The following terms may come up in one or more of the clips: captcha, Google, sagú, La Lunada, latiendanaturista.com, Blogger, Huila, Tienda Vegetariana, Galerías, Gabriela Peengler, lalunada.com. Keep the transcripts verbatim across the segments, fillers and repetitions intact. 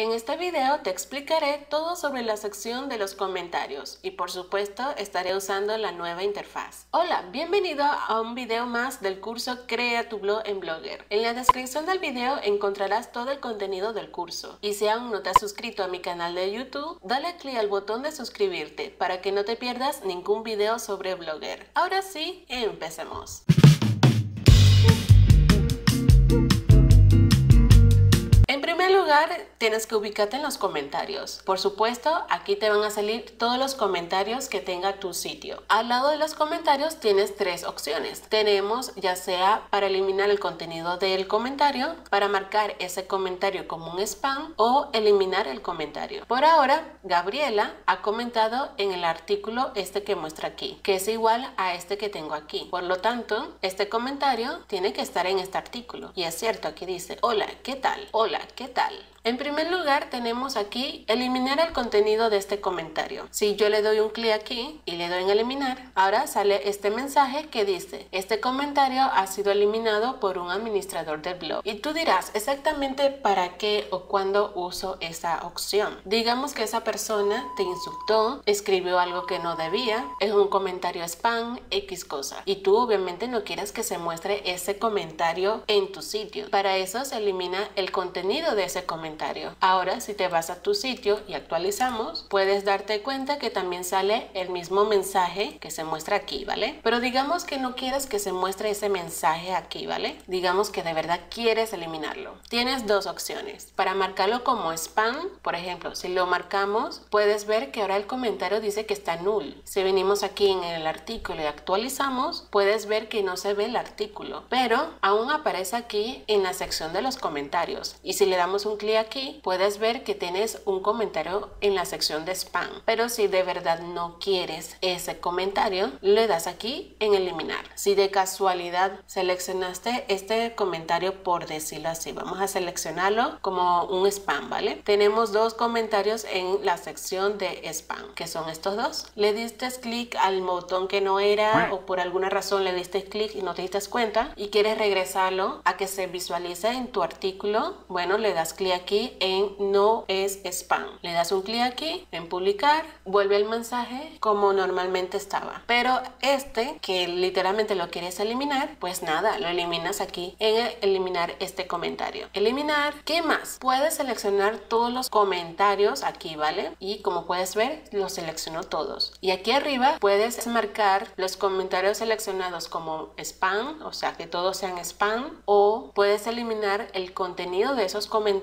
En este video te explicaré todo sobre la sección de los comentarios y por supuesto estaré usando la nueva interfaz. Hola, bienvenido a un video más del curso Crea tu blog en Blogger. En la descripción del video encontrarás todo el contenido del curso y si aún no te has suscrito a mi canal de YouTube, dale clic al botón de suscribirte para que no te pierdas ningún video sobre Blogger. Ahora sí, empecemos. Tienes que ubicarte en los comentarios. Por supuesto, aquí te van a salir todos los comentarios que tenga tu sitio. Al lado de los comentarios tienes tres opciones. Tenemos ya sea para eliminar el contenido del comentario, para marcar ese comentario como un spam o eliminar el comentario. Por ahora, Gabriela ha comentado en el artículo este que muestra aquí, que es igual a este que tengo aquí. Por lo tanto, este comentario tiene que estar en este artículo. Y es cierto, aquí dice, hola, ¿qué tal? Hola, ¿qué tal? En primer lugar tenemos aquí eliminar el contenido de este comentario. Si yo le doy un clic aquí y le doy en eliminar, ahora sale este mensaje que dice este comentario ha sido eliminado por un administrador del blog. Y tú dirás exactamente para qué o cuándo uso esa opción. Digamos que esa persona te insultó, escribió algo que no debía, es un comentario spam, X cosa. Y tú obviamente no quieres que se muestre ese comentario en tu sitio. Para eso se elimina el contenido de ese comentario. Ahora, si te vas a tu sitio y actualizamos, puedes darte cuenta que también sale el mismo mensaje que se muestra aquí, ¿vale? Pero digamos que no quieres que se muestre ese mensaje aquí, ¿vale? Digamos que de verdad quieres eliminarlo. Tienes dos opciones. Para marcarlo como spam, por ejemplo, si lo marcamos, puedes ver que ahora el comentario dice que está null. Si venimos aquí en el artículo y actualizamos, puedes ver que no se ve el artículo, pero aún aparece aquí en la sección de los comentarios. Y si le damos un clic aquí puedes ver que tienes un comentario en la sección de spam, pero si de verdad no quieres ese comentario le das aquí en eliminar. Si de casualidad seleccionaste este comentario, por decirlo así, vamos a seleccionarlo como un spam, ¿vale? Tenemos dos comentarios en la sección de spam, que son estos dos. Le diste clic al botón que no era o por alguna razón le diste clic y no te diste cuenta y quieres regresarlo a que se visualice en tu artículo, bueno, le das clic aquí aquí en no es spam, le das un clic aquí en publicar, vuelve el mensaje como normalmente estaba, pero este que literalmente lo quieres eliminar, pues nada, lo eliminas aquí en eliminar este comentario, eliminar. ¿Qué más? Puedes seleccionar todos los comentarios aquí, ¿vale? Y como puedes ver los selecciono todos y aquí arriba puedes marcar los comentarios seleccionados como spam, o sea que todos sean spam, o puedes eliminar el contenido de esos comentarios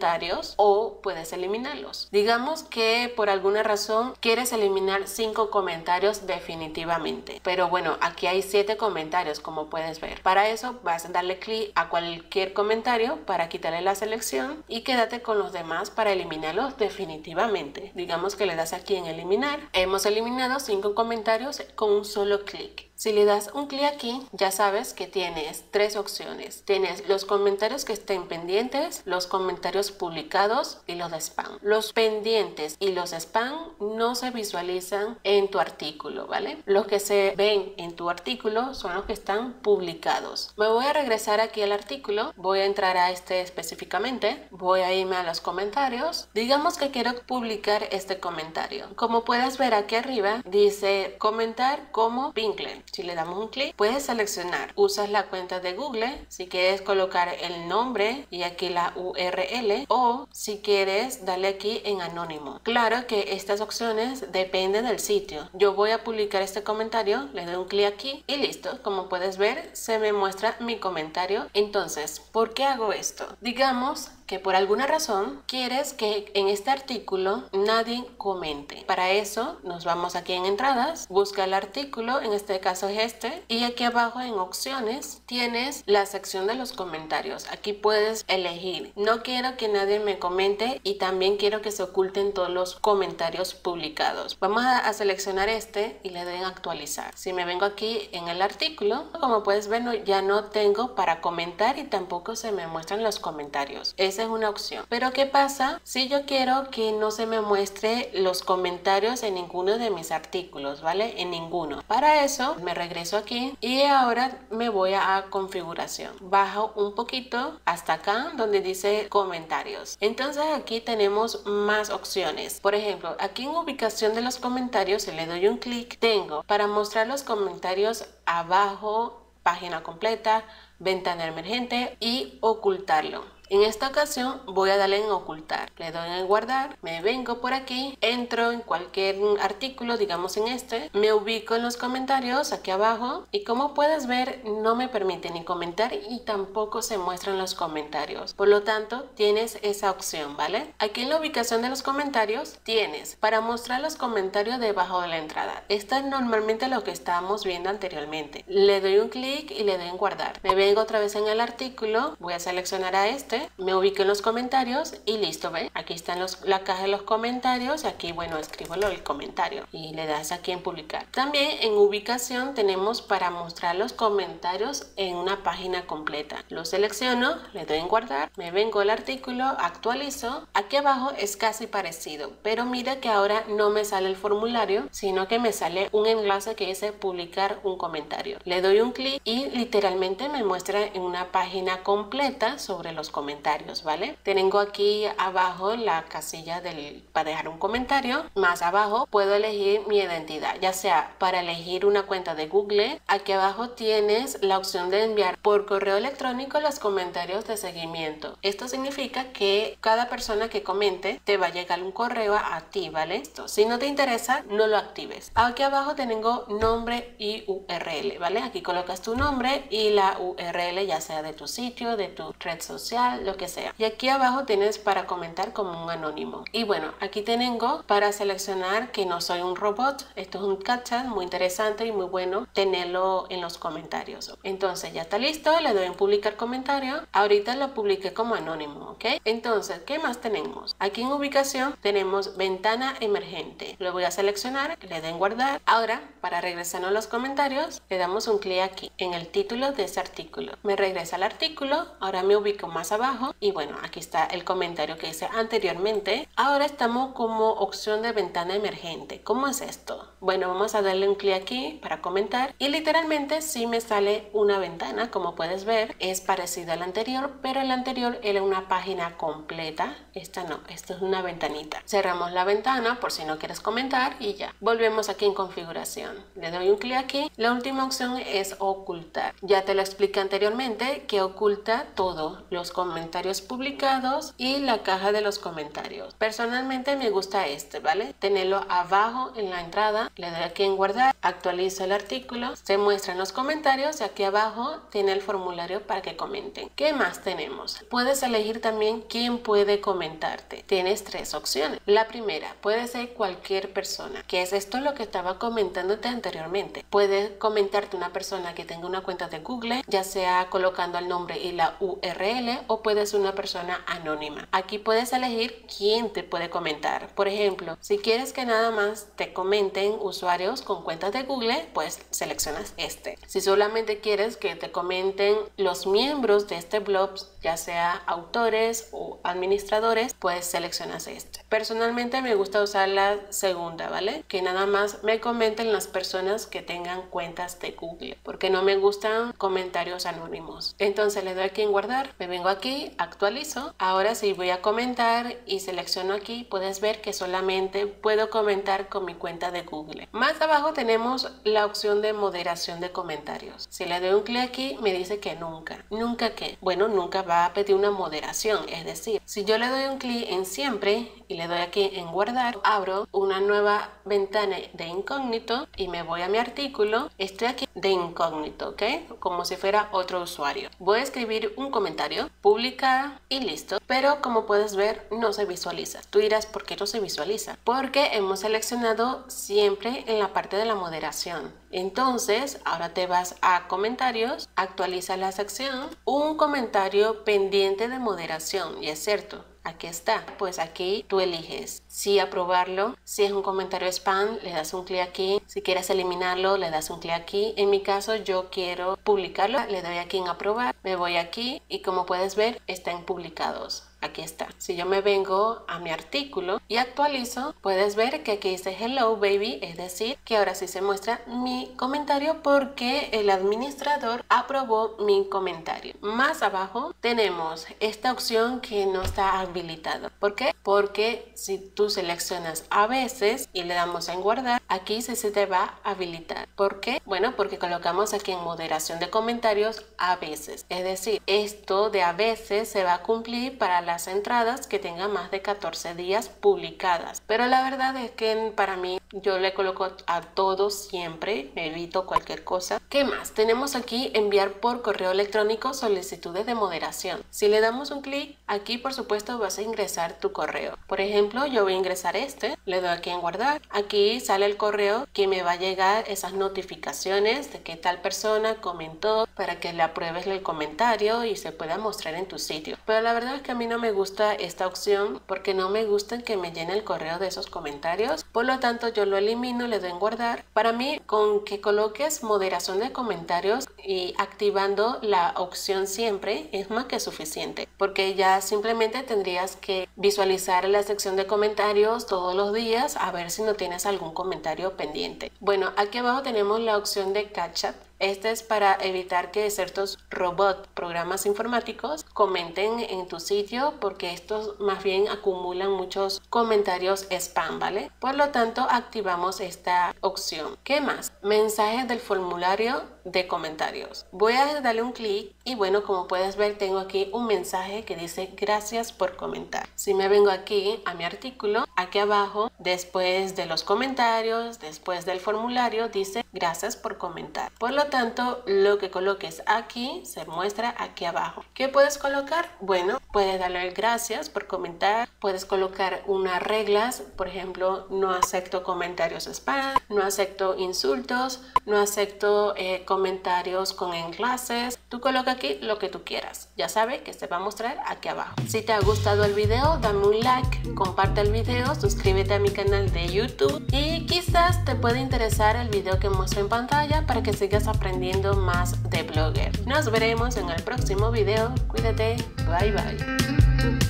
o puedes eliminarlos. Digamos que por alguna razón quieres eliminar cinco comentarios definitivamente, pero bueno, aquí hay siete comentarios como puedes ver. Para eso vas a darle clic a cualquier comentario para quitarle la selección y quédate con los demás para eliminarlos definitivamente. Digamos que le das aquí en eliminar. Hemos eliminado cinco comentarios con un solo clic. Si le das un clic aquí, ya sabes que tienes tres opciones. Tienes los comentarios que estén pendientes, los comentarios publicados y los de spam. Los pendientes y los de spam no se visualizan en tu artículo, ¿vale? Los que se ven en tu artículo son los que están publicados. Me voy a regresar aquí al artículo, voy a entrar a este específicamente, voy a irme a los comentarios. Digamos que quiero publicar este comentario. Como puedes ver aquí arriba, dice comentar como Peengler. Si le damos un clic, puedes seleccionar, usas la cuenta de Google, si quieres colocar el nombre y aquí la U R L o si quieres darle aquí en anónimo. Claro que estas opciones dependen del sitio. Yo voy a publicar este comentario, le doy un clic aquí y listo. Como puedes ver, se me muestra mi comentario. Entonces, ¿por qué hago esto? Digamos que por alguna razón quieres que en este artículo nadie comente. Para eso nos vamos aquí en entradas, busca el artículo, en este caso es este, y aquí abajo en opciones tienes la sección de los comentarios. Aquí puedes elegir, no quiero que nadie me comente y también quiero que se oculten todos los comentarios publicados. Vamos a, a seleccionar este y le doy en actualizar. Si me vengo aquí en el artículo, como puedes ver, no, ya no tengo para comentar y tampoco se me muestran los comentarios. Es esa es una opción. Pero ¿qué pasa si yo quiero que no se me muestre los comentarios en ninguno de mis artículos, ¿vale? En ninguno. Para eso me regreso aquí y ahora me voy a configuración. Bajo un poquito hasta acá donde dice comentarios. Entonces aquí tenemos más opciones. Por ejemplo, aquí en ubicación de los comentarios, si le doy un clic, tengo para mostrar los comentarios abajo, página completa, ventana emergente y ocultarlo. En esta ocasión voy a darle en ocultar, le doy en guardar, me vengo por aquí, entro en cualquier artículo, digamos en este, me ubico en los comentarios aquí abajo y como puedes ver no me permite ni comentar y tampoco se muestran los comentarios, por lo tanto tienes esa opción, ¿vale? Aquí en la ubicación de los comentarios tienes para mostrar los comentarios debajo de la entrada. Esto es normalmente lo que estábamos viendo anteriormente. Le doy un clic y le doy en guardar, me vengo otra vez en el artículo, voy a seleccionar a este, me ubico en los comentarios y listo, ¿ven? Aquí está los, la caja de los comentarios, aquí bueno, escribo el comentario y le das aquí en publicar. También en ubicación tenemos para mostrar los comentarios en una página completa. Lo selecciono, le doy en guardar, me vengo al artículo, actualizo, aquí abajo es casi parecido, pero mira que ahora no me sale el formulario, sino que me sale un enlace que dice publicar un comentario. Le doy un clic y literalmente me muestra en una página completa sobre los comentarios comentarios, ¿vale? Tengo aquí abajo la casilla del, para dejar un comentario, más abajo puedo elegir mi identidad, ya sea para elegir una cuenta de Google, aquí abajo tienes la opción de enviar por correo electrónico los comentarios de seguimiento. Esto significa que cada persona que comente te va a llegar un correo a ti, ¿vale? Esto, si no te interesa, no lo actives. Aquí abajo tengo nombre y U R L, ¿vale? Aquí colocas tu nombre y la U R L, ya sea de tu sitio, de tu red social, lo que sea. Y aquí abajo tienes para comentar como un anónimo. Y bueno, aquí tengo para seleccionar que no soy un robot. Esto es un captcha muy interesante y muy bueno tenerlo en los comentarios. Entonces ya está listo, le doy en publicar comentario. Ahorita lo publiqué como anónimo, ¿ok? Entonces, ¿qué más tenemos? Aquí en ubicación tenemos ventana emergente. Lo voy a seleccionar, le doy en guardar. Ahora, para regresarnos a los comentarios, le damos un clic aquí en el título de ese artículo. Me regresa al artículo, ahora me ubico más abajo. Y bueno, aquí está el comentario que hice anteriormente. Ahora estamos como opción de ventana emergente. ¿Cómo es esto? Bueno, vamos a darle un clic aquí para comentar y literalmente sí me sale una ventana, como puedes ver. Es parecido al anterior, pero el anterior era una página completa. Esta no, esta es una ventanita. Cerramos la ventana por si no quieres comentar y ya. Volvemos aquí en configuración. Le doy un clic aquí. La última opción es ocultar. Ya te lo expliqué anteriormente que oculta todo, los comentarios comentarios publicados y la caja de los comentarios. Personalmente me gusta este, ¿vale? Tenerlo abajo en la entrada, le doy aquí en guardar, actualizo el artículo, se muestran los comentarios y aquí abajo tiene el formulario para que comenten. ¿Qué más tenemos? Puedes elegir también quién puede comentarte. Tienes tres opciones. La primera, puede ser cualquier persona, que es esto lo que estaba comentándote anteriormente. Puede comentarte una persona que tenga una cuenta de Google, ya sea colocando el nombre y la U R L o puedes ser una persona anónima. Aquí puedes elegir quién te puede comentar. Por ejemplo, si quieres que nada más te comenten usuarios con cuentas de Google, pues seleccionas este. Si solamente quieres que te comenten los miembros de este blog, ya sea autores o administradores, pues seleccionas este. Personalmente me gusta usar la segunda, ¿vale? Que nada más me comenten las personas que tengan cuentas de Google, porque no me gustan comentarios anónimos. Entonces le doy aquí en guardar, me vengo aquí, actualizo. Ahora si voy a comentar y selecciono aquí, puedes ver que solamente puedo comentar con mi cuenta de Google. Más abajo tenemos la opción de moderación de comentarios. Si le doy un clic aquí, me dice que nunca. ¿Nunca qué? Bueno, nunca va a pedir una moderación. Es decir, si yo le doy un clic en siempre y le doy aquí en guardar, abro una nueva ventana de incógnito y me voy a mi artículo. Estoy aquí de incógnito, ¿ok? Como si fuera otro usuario. Voy a escribir un comentario, publicar y listo, pero como puedes ver no se visualiza. Tú dirás, ¿por qué no se visualiza? Porque hemos seleccionado siempre en la parte de la moderación. Entonces ahora te vas a comentarios, actualiza la sección, un comentario pendiente de moderación, y es cierto, aquí está, pues aquí tú eliges si aprobarlo, si es un comentario spam le das un clic aquí, si quieres eliminarlo le das un clic aquí. En mi caso yo quiero publicarlo, le doy aquí en aprobar, me voy aquí y como puedes ver está en publicados. Aquí está. Si yo me vengo a mi artículo y actualizo, puedes ver que aquí dice Hello Baby, es decir, que ahora sí se muestra mi comentario porque el administrador aprobó mi comentario. Más abajo tenemos esta opción que no está habilitada. ¿Por qué? Porque si tú seleccionas a veces y le damos en guardar, aquí sí se te va a habilitar. ¿Por qué? Bueno, porque colocamos aquí en moderación de comentarios a veces. Es decir, esto de a veces se va a cumplir para la entradas que tengan más de catorce días publicadas, pero la verdad es que para mí yo le coloco a todo siempre, me evito cualquier cosa. ¿Qué más? Tenemos aquí enviar por correo electrónico solicitudes de moderación. Si le damos un clic, aquí por supuesto vas a ingresar tu correo. Por ejemplo, yo voy a ingresar este, le doy aquí en guardar, aquí sale el correo que me va a llegar esas notificaciones de que tal persona comentó para que le apruebes el comentario y se pueda mostrar en tu sitio. Pero la verdad es que a mí no me me gusta esta opción porque no me gustan que me llene el correo de esos comentarios, por lo tanto yo lo elimino, le doy en guardar. Para mí, con que coloques moderación de comentarios y activando la opción siempre es más que suficiente, porque ya simplemente tendrías que visualizar la sección de comentarios todos los días a ver si no tienes algún comentario pendiente. Bueno, aquí abajo tenemos la opción de CatChat. Este es para evitar que ciertos robots, programas informáticos, comenten en tu sitio, porque estos más bien acumulan muchos comentarios spam, ¿vale? Por lo tanto, activamos esta opción. ¿Qué más? Mensajes del formulario de comentarios. Voy a darle un clic y bueno, como puedes ver, tengo aquí un mensaje que dice gracias por comentar. Si me vengo aquí a mi artículo, aquí abajo, después de los comentarios, después del formulario, dice gracias por comentar. Por lo tanto, lo que coloques aquí se muestra aquí abajo. ¿Qué puedes colocar? Bueno, puedes darle el gracias por comentar, puedes colocar unas reglas, por ejemplo, no acepto comentarios spam, no acepto insultos, no acepto eh, comentarios con enlaces. Tú coloca aquí lo que tú quieras. Ya sabes que se va a mostrar aquí abajo. Si te ha gustado el video, dame un like, comparte el video, suscríbete a mi canal de YouTube y quizás te puede interesar el video que muestro en pantalla para que sigas aprendiendo más de Blogger. Nos veremos en el próximo video. Cuídate. Bye bye.